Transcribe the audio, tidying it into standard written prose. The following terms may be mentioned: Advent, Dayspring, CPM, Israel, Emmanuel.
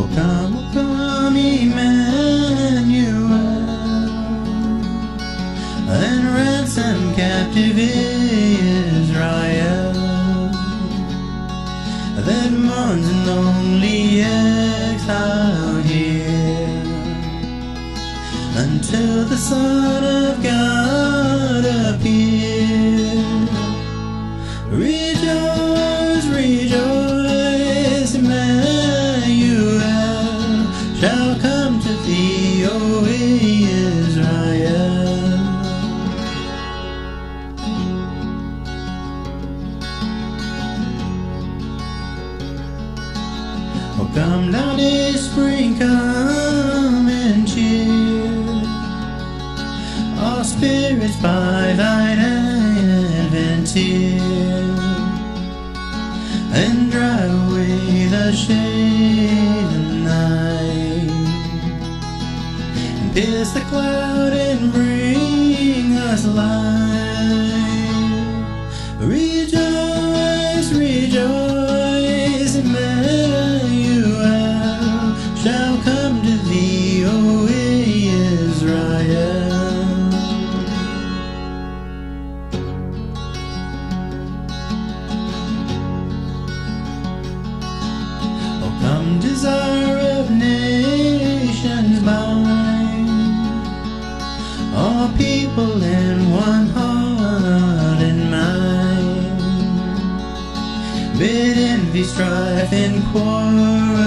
oh come, Emmanuel, and ransom captive Israel that mourns in lonely exile here, until the Son of God appears. Rejoice, rejoice, Emmanuel shall come to thee, O Israel. Oh, come thou Dayspring, come and cheer our spirits by thine advent here, and drive away the shade of night, and pierce the cloud and bring us light. Rejoice, rejoice, Emmanuel shall come to thee, O Israel. Come, desire of nations bind all people in one heart and mind. Bid envy, strife, and quarrel